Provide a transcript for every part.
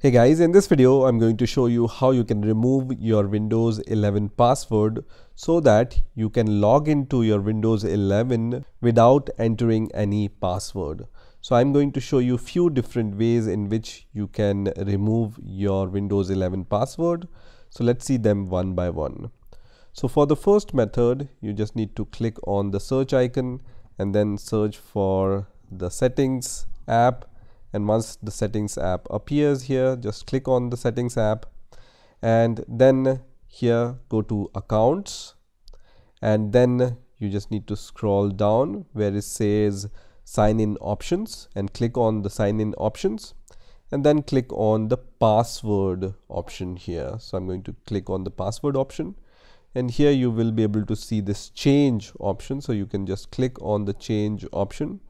Hey guys, in this video I'm going to show you how you can remove your Windows 11 password so that you can log into your Windows 11 without entering any password. So I'm going to show you few different ways in which you can remove your Windows 11 password. So let's see them one by one. So for the first method, you just need to click on the search icon and then search for the Settings app. And once the Settings app appears here, just click on the Settings app and then here go to Accounts, and then you just need to scroll down where it says Sign In Options and click on the Sign In Options and then click on the Password option here. So I'm going to click on the Password option, and here you will be able to see this Change option. So you can just click on the Change option,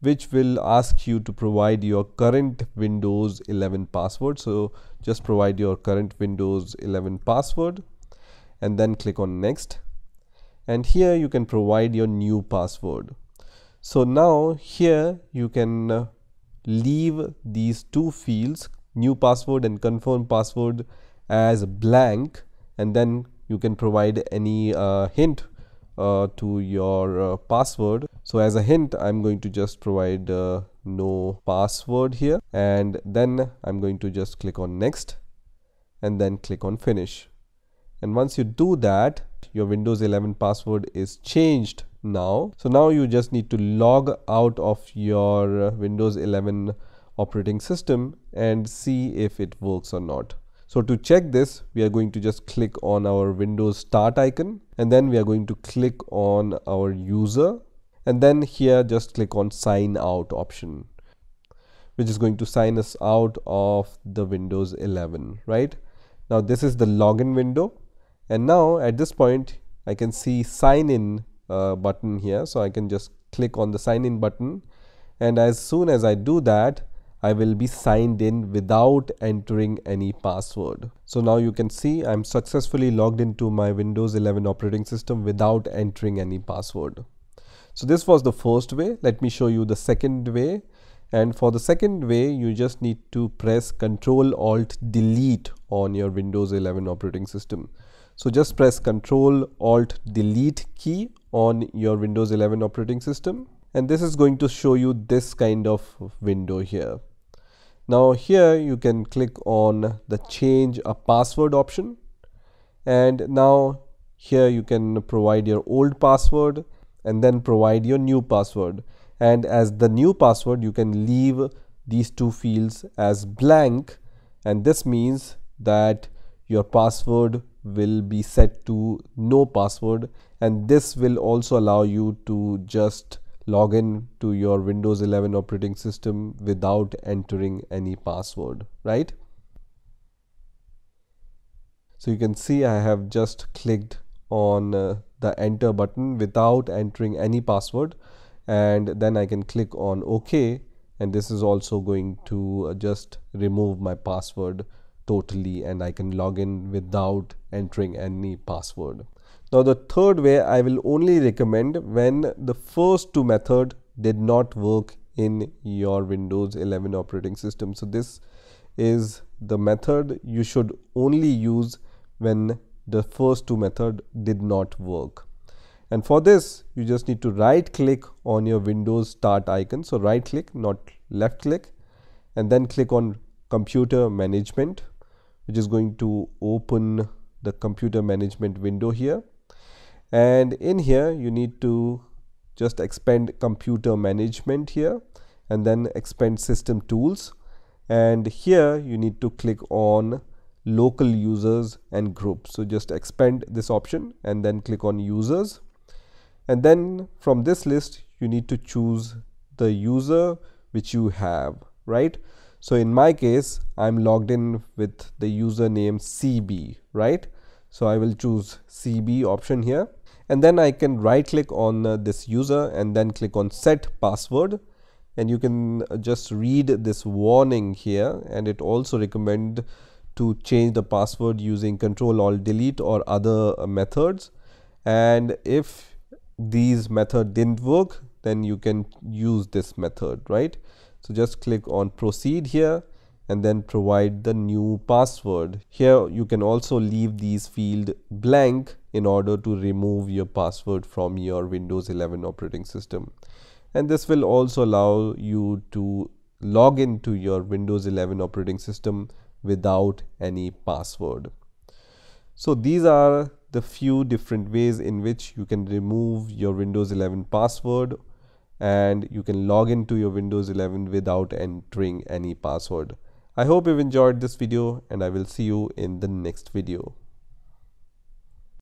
which will ask you to provide your current Windows 11 password. So just provide your current Windows 11 password and then click on Next. And here you can provide your new password. So now here you can leave these two fields, new password and confirm password, as blank, and then you can provide any hint to your password. So as a hint, I'm going to just provide no password here, and then I'm going to just click on Next and then click on Finish. And once you do that, your Windows 11 password is changed now. So now you just need to log out of your Windows 11 operating system and see if it works or not. So to check this, we are going to just click on our Windows Start icon, and then we are going to click on our user, and then here just click on Sign Out option, which is going to sign us out of the Windows 11, right? Now this is the login window, and now at this point I can see Sign In button here. So I can just click on the Sign In button, and as soon as I do that, I will be signed in without entering any password. So now you can see I'm successfully logged into my Windows 11 operating system without entering any password. So this was the first way. Let me show you the second way. And for the second way, you just need to press Ctrl Alt Delete on your Windows 11 operating system. So just press Ctrl Alt Delete key on your Windows 11 operating system, and this is going to show you this kind of window here. Now here you can click on the Change a Password option, and now here you can provide your old password and then provide your new password, and as the new password you can leave these two fields as blank, and this means that your password will be set to no password, and this will also allow you to just log in to your Windows 11 operating system without entering any password, right? So you can see I have just clicked on the Enter button without entering any password, and then I can click on OK, and this is also going to just remove my password totally, and I can log in without entering any password. Now the third way I will only recommend when the first two methods did not work in your Windows 11 operating system. So this is the method you should only use when the first two methods did not work. And for this, you just need to right click on your Windows Start icon. So right click, not left click, and then click on Computer Management, which is going to open the Computer Management window here. And in here you need to just expand Computer Management here and then expand System Tools, and here you need to click on Local Users and Groups. So just expand this option and then click on Users, and then from this list you need to choose the user which you have, right? So in my case, I'm logged in with the username CB, right? So I will choose CB option here, and then I can right click on this user and then click on Set Password, and you can just read this warning here, and it also recommends to change the password using Ctrl Alt Delete or other methods. And if these method didn't work, then you can use this method, right? So just click on Proceed here and then provide the new password. Here you can also leave these fields blank in order to remove your password from your Windows 11 operating system. And this will also allow you to log into your Windows 11 operating system without any password. So these are the few different ways in which you can remove your Windows 11 password, and you can log into your Windows 11 without entering any password. I hope you've enjoyed this video, and I will see you in the next video.